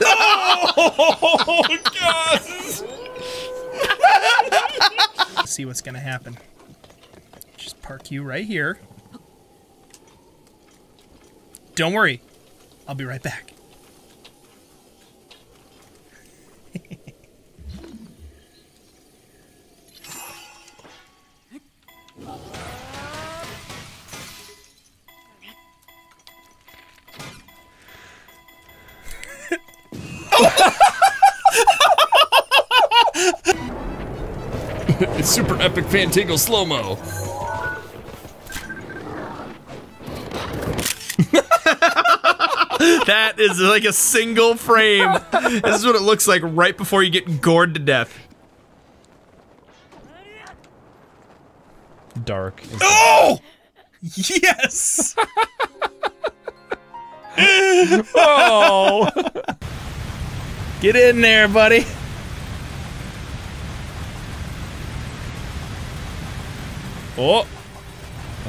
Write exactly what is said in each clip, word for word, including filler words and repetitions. Oh, God! Let's see what's gonna happen. Just park you right here. Don't worry, I'll be right back. It's super epic Fantangle slow-mo. That is like a single frame. This is what it looks like right before you get gored to death. Dark. Oh! Yes! Oh! Get in there, buddy. Oh. Uh.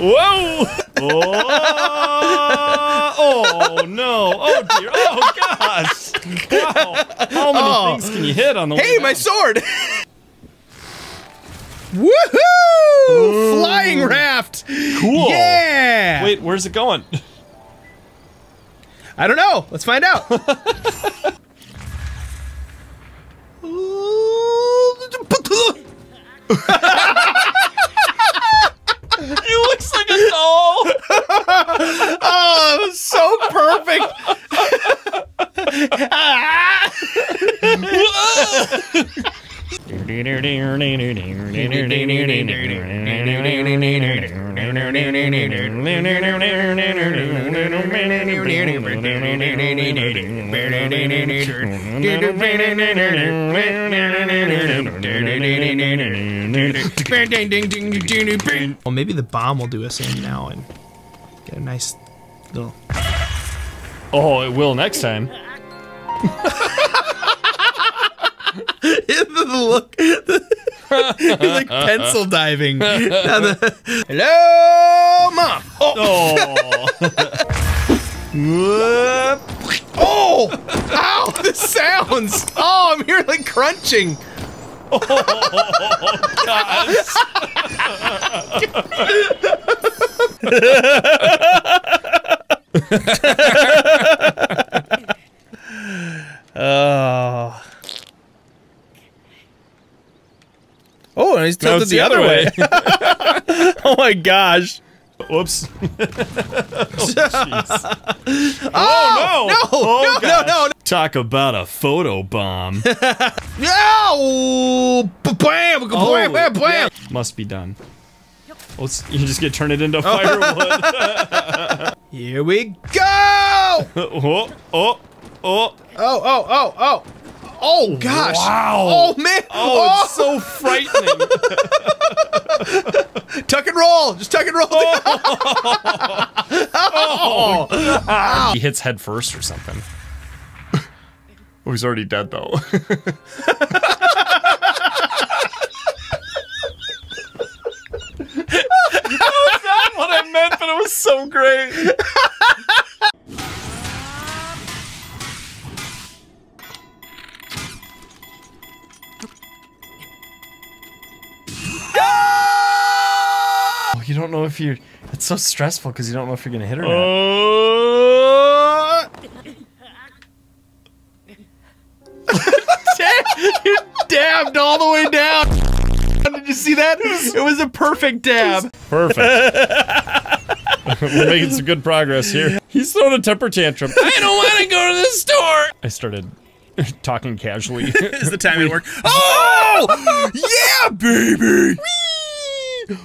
Whoa. Oh. Oh, no. Oh, dear. Oh, gosh. Wow. How many oh. things can you hit on the hey, way down? My sword. Woohoo! Ooh. Flying raft. Cool. Yeah. Wait, where's it going? I don't know. Let's find out. It looks like a doll. Oh, it was so perfect. Well, maybe the bomb will do us in now and get a nice little. Oh, it will next time. The look, it's like pencil diving. The, hello, mom. Oh. Oh. Oh, ow, this sounds. Oh, I'm hearing like crunching. Oh, gosh. Oh. Oh, and he's tilted the, the other way. way. Oh my gosh. Whoops. Oh, jeez. Oh, oh, no. No, oh, no, no, no, no. Talk about a photo bomb. No! Bam! Bam! Bam! Bam! Must be done. Oh, you just get turned it into firewood. Here we go! Oh, oh, oh. Oh, oh, oh, oh. Oh gosh! Wow! Oh man! Oh, oh. It's so frightening. Tuck and roll, just tuck and roll. Oh. Oh. Oh. He hits head first or something. Oh, he's already dead though. That's not what I meant, but it was so great. You don't know if you're. It's so stressful because you don't know if you're gonna hit her. Uh... You dabbed all the way down. Did you see that? It was a perfect dab. Perfect. We're making some good progress here. He's throwing a temper tantrum. I don't want to go to the store. I started talking casually. Is the time at work? Oh yeah, baby. Whee!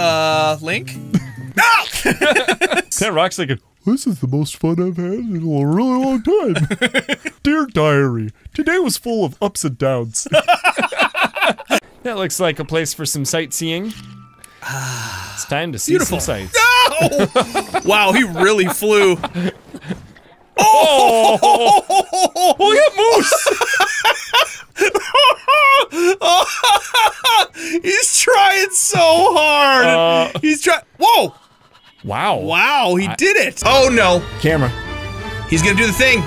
Uh, Link? No! That rock's like a, this is the most fun I've had in a really long time. Dear diary, today was full of ups and downs. That looks like a place for some sightseeing. It's time to see Beautiful. some sights. No! Wow, he really flew. Oh! Oh, look at Moose! He's trying so hard. Uh, He's trying. Whoa! Wow! Wow! He I did it! Oh no! Camera. He's gonna do the thing.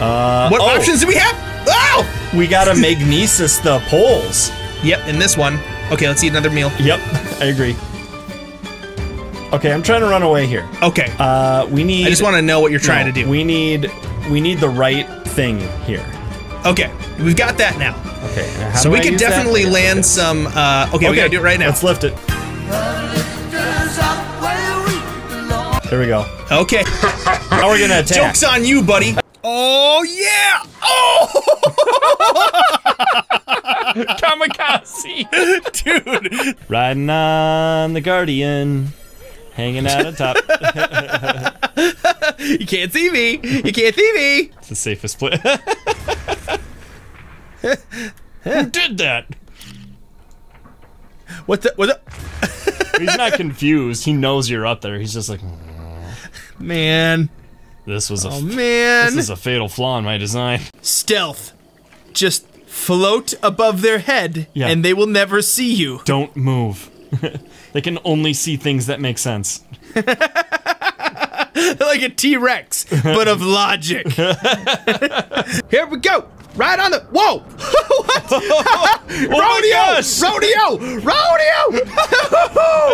Uh, what oh. options do we have? Oh! We gotta magnesis the poles. Yep, in this one. Okay, let's eat another meal. Yep, I agree. Okay, I'm trying to run away here. Okay. Uh, we need. I just want to know what you're trying no, to do. We need. We need the right thing here. Okay, we've got that now. Okay. How so do we I can definitely that? land okay. some. Uh, okay, okay, we gotta do it right now. Let's lift it. There we go. Okay. Now we're gonna attack. Joke's on you, buddy. Oh yeah! Oh! Kamikaze, dude. Riding on the Guardian. Hanging out on top. You can't see me. You can't see me. It's the safest place. Who did that? What the? What the? He's not confused. He knows you're up there. He's just like, man. This was a. Oh man. This is a fatal flaw in my design. Stealth, just float above their head, yeah. and they will never see you. Don't move. They can only see things that make sense. Like a T-Rex, but of logic. Here we go! Right on the- Whoa! What? Oh, rodeo! Rodeo! Rodeo!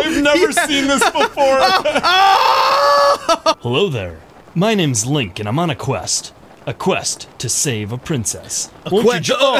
I've never yeah. seen this before. Oh, oh. Hello there. My name's Link, and I'm on a quest. A quest to save a princess. A quest? Oh.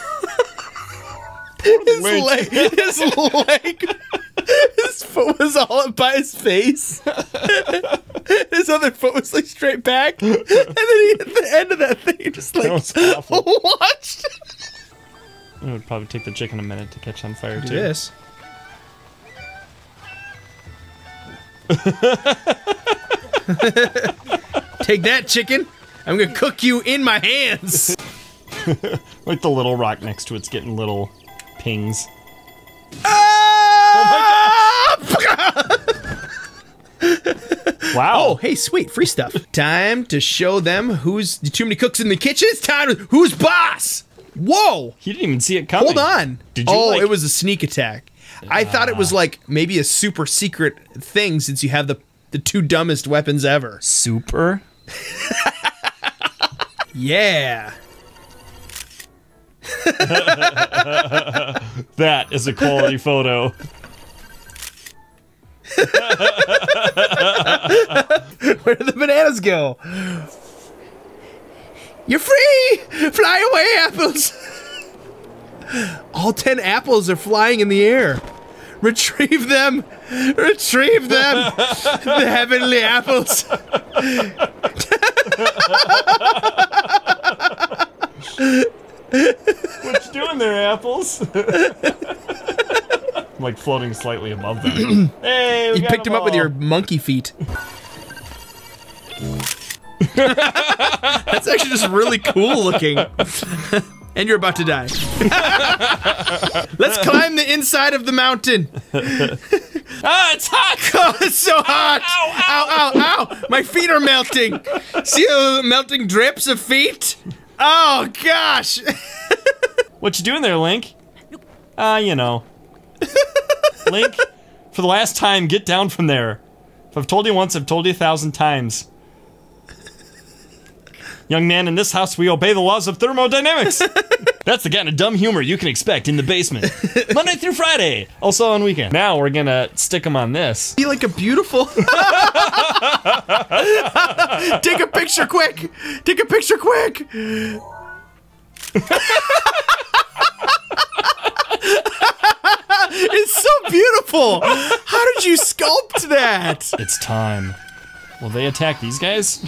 his leg. leg, his leg, his foot was all up by his face. His other foot was like straight back, and then he at the end of that thing just like watched. It would probably take the chicken a minute to catch on fire too. Yes. Take that, chicken. I'm gonna cook you in my hands! Like the little rock next to it's getting little pings. Ah! Oh my god! Wow. Oh, hey, sweet, free stuff. Time to show them who's too many cooks in the kitchen. It's time to who's boss! Whoa! He didn't even see it coming. Hold on. Did you? Oh, like... it was a sneak attack. Uh... I thought it was like maybe a super secret thing since you have the, the two dumbest weapons ever. Super? Yeah. That is a quality photo. Where did the bananas go? You're free! Fly away, apples! All ten apples are flying in the air. Retrieve them! Retrieve them! The heavenly apples! What you doing there, apples? I'm like floating slightly above them. Hey, we you got picked him all. Up with your monkey feet. That's actually just really cool looking. And you're about to die. Let's climb the inside of the mountain. Ah, it's hot! Oh, it's so hot! Ow, ow, ow, ow! My feet are melting! See the melting drips of feet? Oh, gosh! What you doing there, Link? Ah, uh, you know. Link, for the last time, get down from there. If I've told you once, I've told you a thousand times. Young man, in this house, we obey the laws of thermodynamics. That's the kind of dumb humor you can expect in the basement. Monday through Friday, also on weekend. Now we're gonna stick them on this. Be like a beautiful. Take a picture quick. Take a picture quick. It's so beautiful. How did you sculpt that? It's time. Will they attack these guys?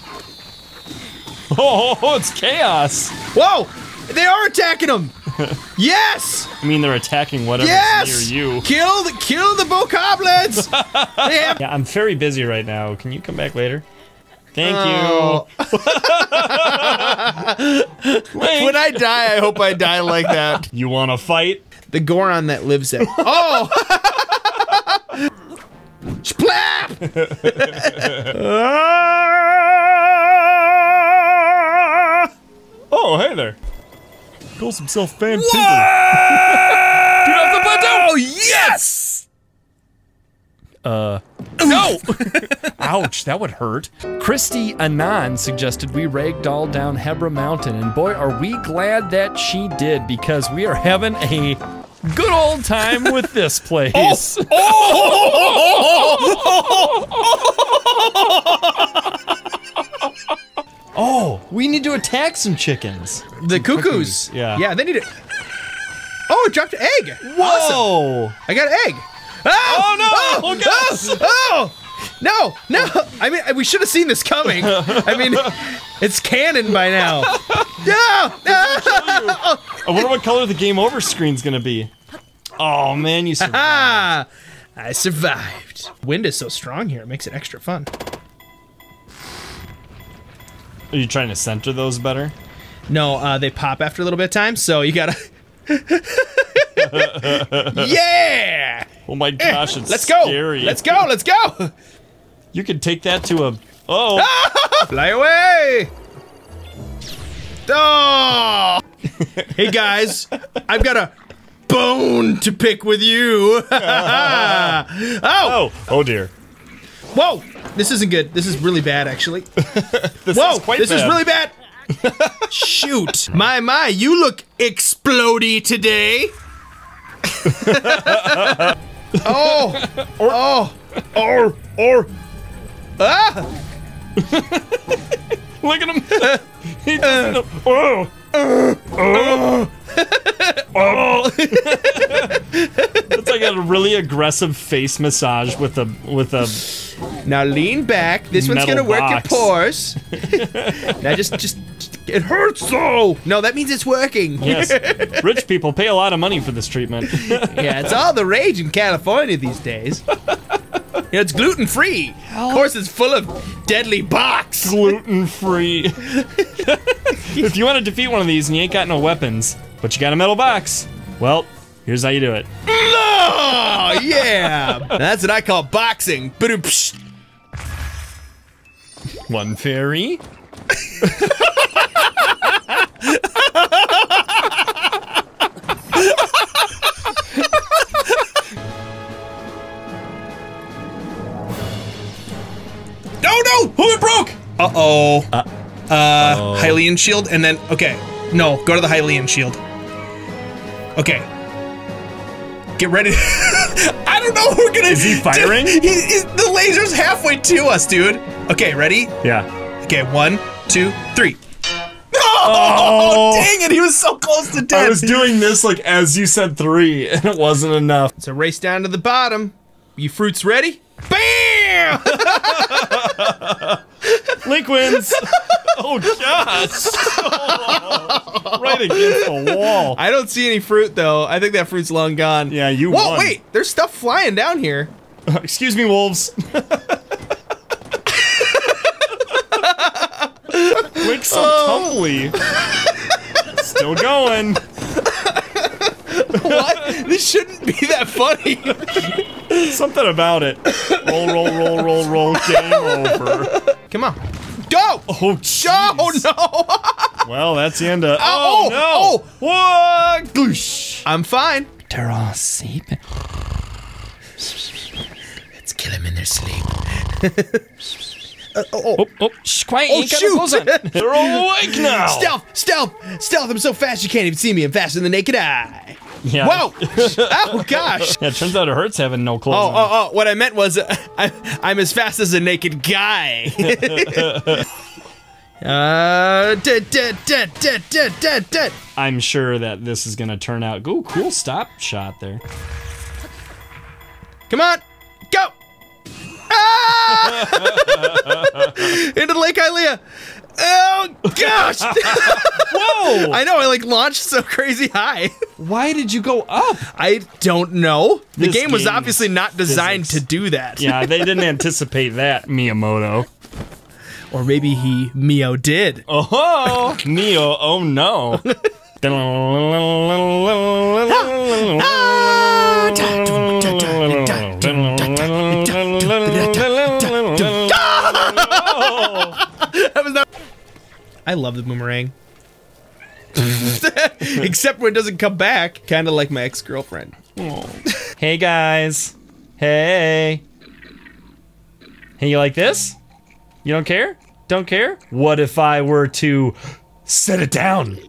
Oh, it's chaos! Whoa! They are attacking him! Yes! I mean, they're attacking whatever's yes! near you. Kill the kill the bokoblins! Yeah, I'm very busy right now. Can you come back later? Thank oh. you. When I die, I hope I die like that. You want to fight? The Goron that lives there. Oh! Splap! Oh, hey there. Calls himself Fan Tinkle. Oh, yes! Uh. No! Ouch, that would hurt. Christy Anon suggested we ragdoll down Hebra Mountain, and boy, are we glad that she did, because we are having a good old time with this place. Oh! Oh! Oh, we need to attack some chickens. The some cuckoos. Cookies. Yeah. Yeah, they need it. Oh, it dropped an egg. Whoa. Awesome. I got an egg. Oh, oh no. Oh, oh, oh. No, no. I mean, we should have seen this coming. I mean, it's canon by now. No. No. I wonder what color the game over screen's going to be. Oh, man, you survived. I survived. Wind is so strong here, it makes it extra fun. Are you trying to center those better? No, uh, they pop after a little bit of time, so you gotta... Yeah! Oh my gosh, it's let's go. Scary. Let's go, let's go! You could take that to a... Oh! Fly away! Oh! Hey guys, I've got a bone to pick with you! Oh! Oh! Oh dear. Whoa! This isn't good. This is really bad, actually. This Whoa! Is quite this bad. Is really bad. Shoot! My my, you look explodey today. Oh! Or, oh! Or or ah! Look at him! He doesn't know. Oh! Oh! Oh! Oh. It's like a really aggressive face massage with a with a. Now lean back. This one's gonna work your pores. Now just just it hurts though. No, that means it's working. Yes. Rich people pay a lot of money for this treatment. Yeah, it's all the rage in California these days. You know, it's gluten free. Of course, it's full of deadly box. Gluten free. If you want to defeat one of these and you ain't got no weapons, but you got a metal box, well, here's how you do it. Oh, yeah! That's what I call boxing. One fairy. No, no! Who it broke? Uh-oh. Uh, uh oh. Hylian shield, and then, okay. No, go to the Hylian shield. Okay. Get ready. I don't know who we're gonna- Is he firing? He, he's, the laser's halfway to us, dude. Okay, ready? Yeah. Okay, one, two, three. Oh, oh, dang it, he was so close to death. I was doing this, like, as you said three, and it wasn't enough. It's a race down to the bottom. You fruits ready? Bam! Link wins. Oh, gosh. Oh, right against the wall. I don't see any fruit, though. I think that fruit's long gone. Yeah, you Whoa, won. Whoa, wait. There's stuff flying down here. Uh, excuse me, wolves. Quick, so oh. tumbly. Still going. What? This shouldn't be that funny. Something about it. Roll, roll, roll, roll, roll. Game over. Come on. Go! Oh, geez. Oh, no! Well, that's the end of... Oh, oh, no! Oh. What? Goosh. I'm fine. They're all sleeping. Let's kill them in their sleep. uh, oh, oh, oh, shh, quiet. Oh, shoot! They're all awake now! Stealth! Stealth! Stealth! I'm so fast you can't even see me. I'm faster than the naked eye. Yeah. Whoa! Oh, gosh! Yeah, it turns out it hurts having no clothes oh, on. Oh, oh, what I meant was, uh, I, I'm as fast as a naked guy. uh, da, da, da, da, da, da. I'm sure that this is gonna turn out. Ooh, cool stop shot there. Come on! Go! Ah! Into Lake Ilia! Oh gosh! Whoa! I know, I like launched so crazy high. Why did you go up? I don't know. The this game was obviously not designed physics. to do that. Yeah, they didn't anticipate that, Miyamoto. Or maybe he Mio did. Oh, oh Mio! Oh no! That was not. I love the boomerang. Except when it doesn't come back. Kind of like my ex-girlfriend. Hey guys. Hey. Hey, you like this? You don't care? Don't care? What if I were to set it down?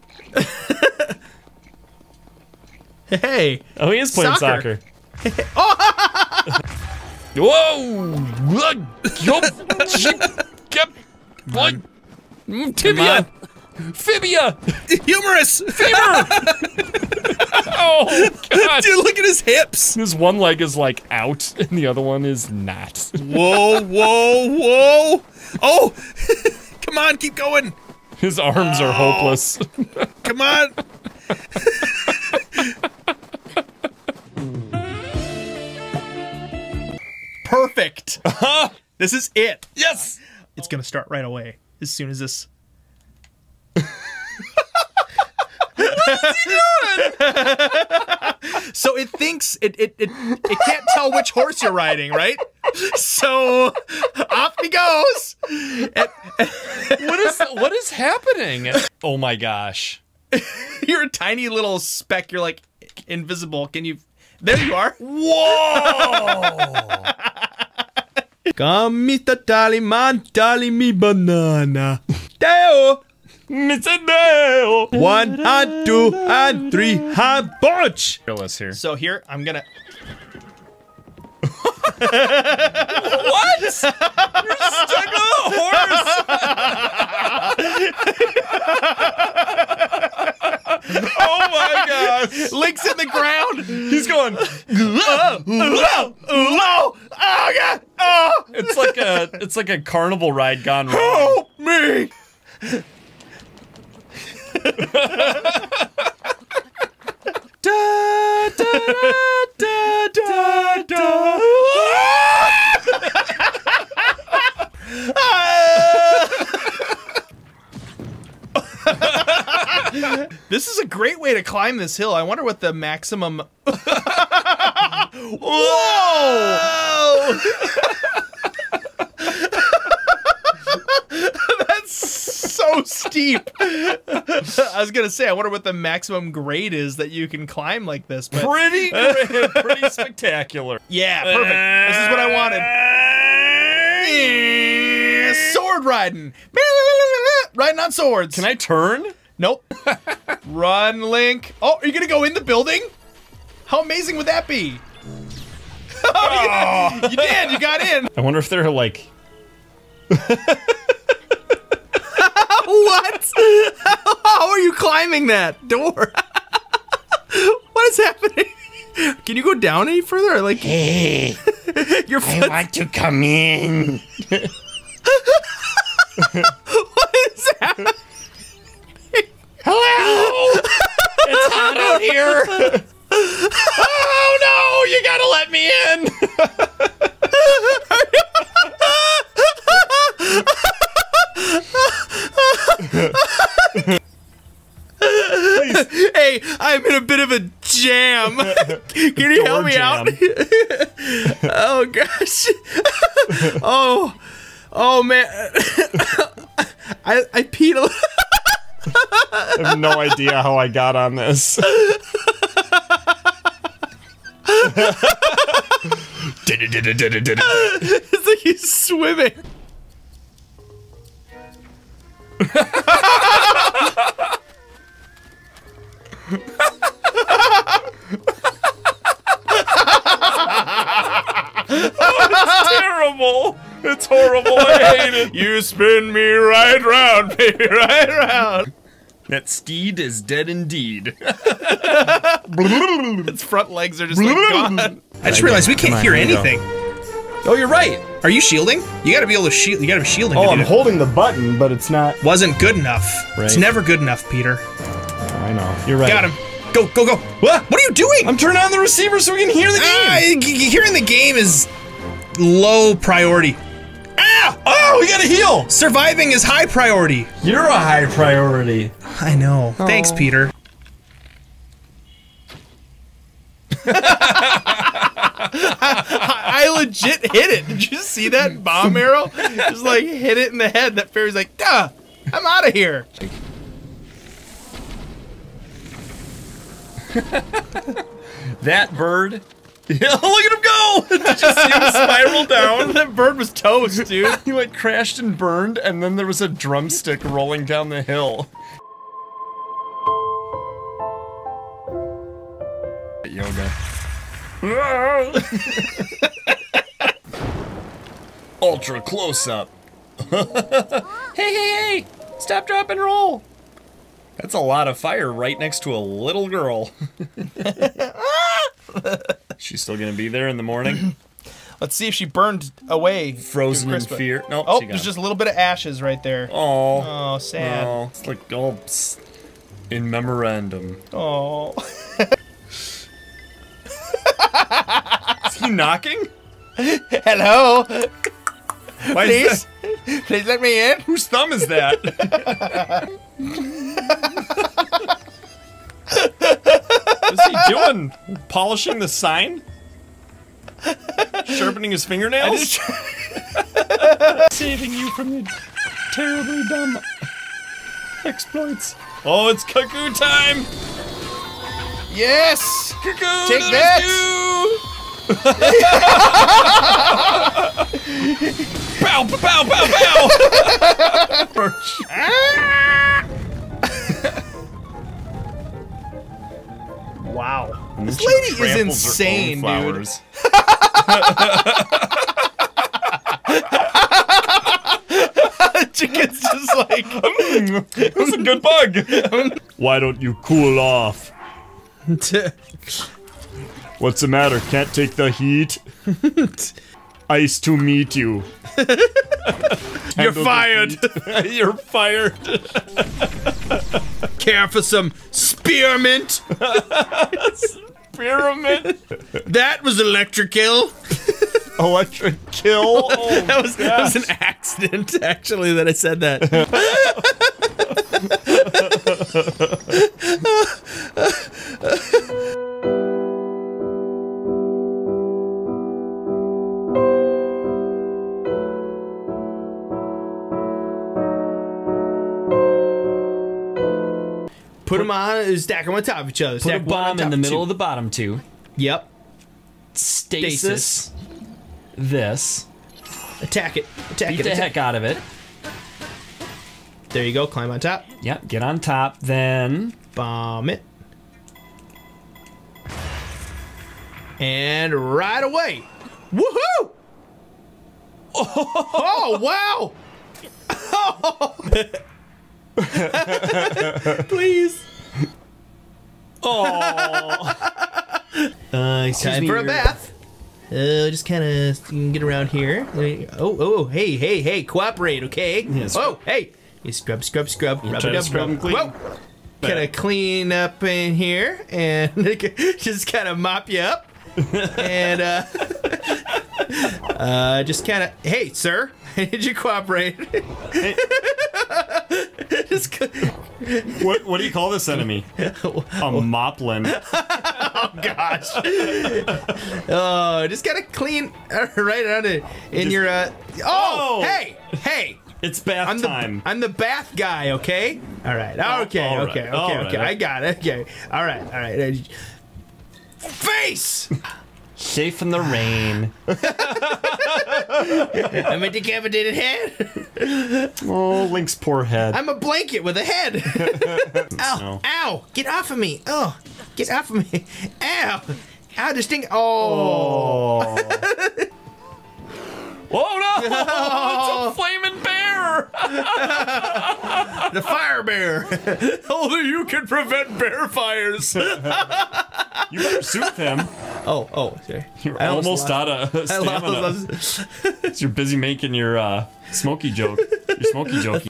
Hey. Oh, he is playing soccer. soccer. Oh! Whoa! Yep. What? Tibia! Fibia! Humerus! Femur! Oh, God. Dude, look at his hips! His one leg is, like, out, and the other one is not. Whoa, whoa, whoa! Oh! Come on, keep going! His arms oh. are hopeless. Come on! Perfect! Uh-huh. This is it. Yes! It's gonna start right away, as soon as this... What is he doing? So it thinks, it, it, it, it can't tell which horse you're riding, right? So, off he goes! And, and what is, what is happening? Oh my gosh. You're a tiny little speck, you're like, invisible, can you... There you are! Whoa! Come eat the tali man, tali me banana. Deo! Mister Deo! One, and two, and three, and bunch! Here. So here, I'm gonna... What?! You're stuck on a horse! Oh my gosh! Link's in the ground! He's going... Oh God! Oh. It's like a it's like a carnival ride gone wrong. Help me! Da, da, da, da, da, da. This is a great way to climb this hill. I wonder what the maximum. Whoa! That's so steep. I was gonna say, I wonder what the maximum grade is that you can climb like this. But... Pretty great, pretty spectacular. Yeah, perfect. This is what I wanted. Sword riding, riding on swords. Can I turn? Nope. Run, Link. Oh, are you gonna go in the building? How amazing would that be? Oh, you, you did, you got in. I wonder if they're like... What? How are you climbing that door? What is happening? Can you go down any further? Like, hey, your foot... I want to come in. What is happening? Hello! It's hot out here. Oh no! You gotta let me in! Hey, I'm in a bit of a jam. Can you Door help me jam. out? Oh gosh! Oh, oh man! I I peed a little. I have no idea how I got on this. It's like he's swimming. Oh, it's terrible. It's horrible. I hate it. You spin me right round, baby, right round. That steed is dead indeed. Its front legs are just like gone. I just realized we can't hear anything. Oh, you're right. Are you shielding? You gotta be able to shield. You gotta be shielding. Oh, I'm it. holding the button, but it's not. Wasn't good enough. Right. It's never good enough, Peter. I know. You're right. Got him. Go, go, go. What? What are you doing? I'm turning on the receiver so we can hear the game. Uh, hearing the game is low priority. Ah! Oh, we gotta heal. Surviving is high priority. You're a high priority. I know. Aww. Thanks, Peter. I, I legit hit it. Did you see that bomb arrow? Just like hit it in the head. That fairy's like, duh, I'm out of here. That bird. Look at him go! Did you see him spiral down? That bird was toast, dude. He went crashed and burned, and then there was a drumstick rolling down the hill. Yoga. Ultra close up. Hey, hey, hey! Stop, drop, and roll! That's a lot of fire right next to a little girl. She's still gonna be there in the morning. Let's see if she burned away. Frozen in fear. Nope, oh, there's just a little bit of ashes right there. Oh, oh, sad. Oh, it's like all in memorandum. Oh. Is he knocking? Hello. Why please, that... please let me in. Whose thumb is that? What's he doing? Polishing the sign? Sharpening his fingernails? Saving you from your terribly dumb exploits. Oh, it's cuckoo time! Yes! Cuckoo! Take that! Bow, bow, bow, bow! Ah! Wow. This lady is insane, dude. Chicken's just like, mm, that's a good bug. Why don't you cool off? What's the matter? Can't take the heat? Ice to meet you. You're fired. You're fired. Care for some spearmint? Spearmint? That was electric kill. Electric kill? Oh, that, was, that was an accident, actually, that I said that. Put them on, stack them on top of each other. Put stack a bomb in the middle two. of the bottom two. Yep. Stasis. Stasis. This. Attack it. Attack Beat it. Beat the attack. heck out of it. There you go. Climb on top. Yep. Get on top. Then bomb it. And right away. Woohoo! Oh wow! Oh. Please. Oh. Uh, Time for a bath. Uh, just kind of get around here. Oh, oh, hey, hey, hey, cooperate, okay? Yes. Oh, hey. You scrub, scrub, scrub, you rub it up, scrub and clean. Whoa. Kind of clean up in here and just kind of mop you up. And uh, uh, just kind of, hey, sir, did you cooperate? Hey. Just what, what do you call this enemy? A moplin. Oh, gosh. Oh, just gotta clean right out in just, your. Uh, oh, oh, hey, hey. It's bath I'm the, time. I'm the bath guy, okay? All right. Okay, all right. okay, okay, all right. okay. I got it. Okay. All right, all right. Face! Safe from the rain. I'm a decapitated head. Oh, Link's poor head. I'm a blanket with a head. Ow, no. Ow, get off of me. Oh, get off of me. Ow, ow, this thing. Oh. Oh, oh no, oh. It's a flaming bear. The fire bear. Only you can prevent bear fires. You better suit them. Oh, oh, sorry. You're I almost out of stamina. You're busy making your uh, smoky joke. Your smoky joke.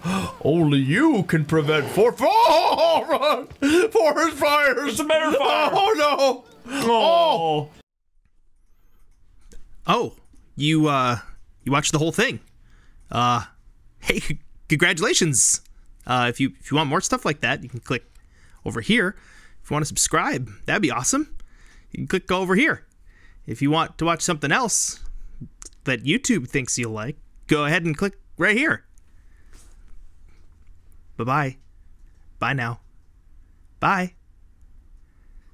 Only you can prevent for for oh, run. forest fires. It's a bear fire. Oh no. Oh. Oh, you uh, you watched the whole thing. Uh, hey, c congratulations. Uh, if you if you want more stuff like that, you can click over here. If you want to subscribe, that'd be awesome. You can click over here. If you want to watch something else that YouTube thinks you'll like, go ahead and click right here. Bye-bye. Bye now. Bye.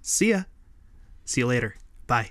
See ya. See you later. Bye.